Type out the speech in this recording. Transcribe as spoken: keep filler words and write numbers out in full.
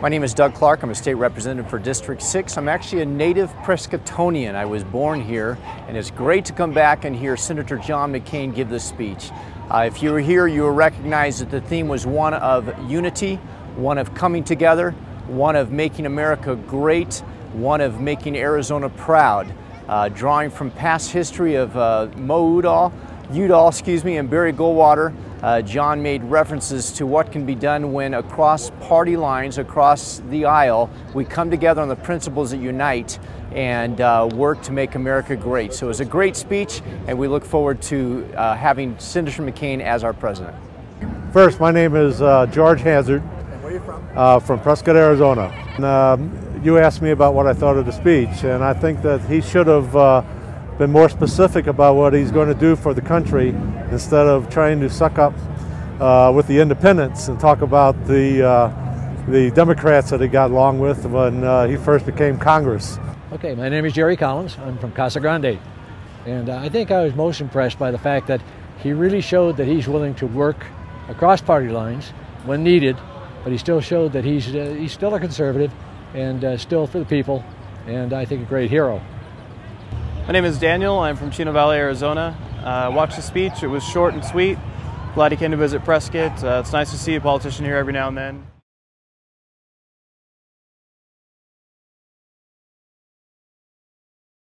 My name is Doug Clark. I'm a state representative for District six. I'm actually a native Prescottonian. I was born here, and it's great to come back and hear Senator John McCain give this speech. Uh, if you were here, you will recognize that the theme was one of unity, one of coming together, one of making America great, one of making Arizona proud. Uh, drawing from past history of uh, Mo Udall, Udall, excuse me, and Barry Goldwater, Uh, John made references to what can be done when across party lines, across the aisle, we come together on the principles that unite and uh, work to make America great. So it was a great speech, and we look forward to uh, having Senator McCain as our president. First, my name is uh, George Hazard. And where are you from? Uh, from Prescott, Arizona. And, um, you asked me about what I thought of the speech, and I think that he should have uh, been more specific about what he's going to do for the country instead of trying to suck up uh, with the independents and talk about the, uh, the Democrats that he got along with when uh, he first became Congress. Okay, my name is Jerry Collins. I'm from Casa Grande. And I think I was most impressed by the fact that he really showed that he's willing to work across party lines when needed, but he still showed that he's, uh, he's still a conservative and uh, still for the people, and I think a great hero. My name is Daniel. I'm from Chino Valley, Arizona. Uh, watched the speech. It was short and sweet. Glad he came to visit Prescott. Uh, it's nice to see a politician here every now and then.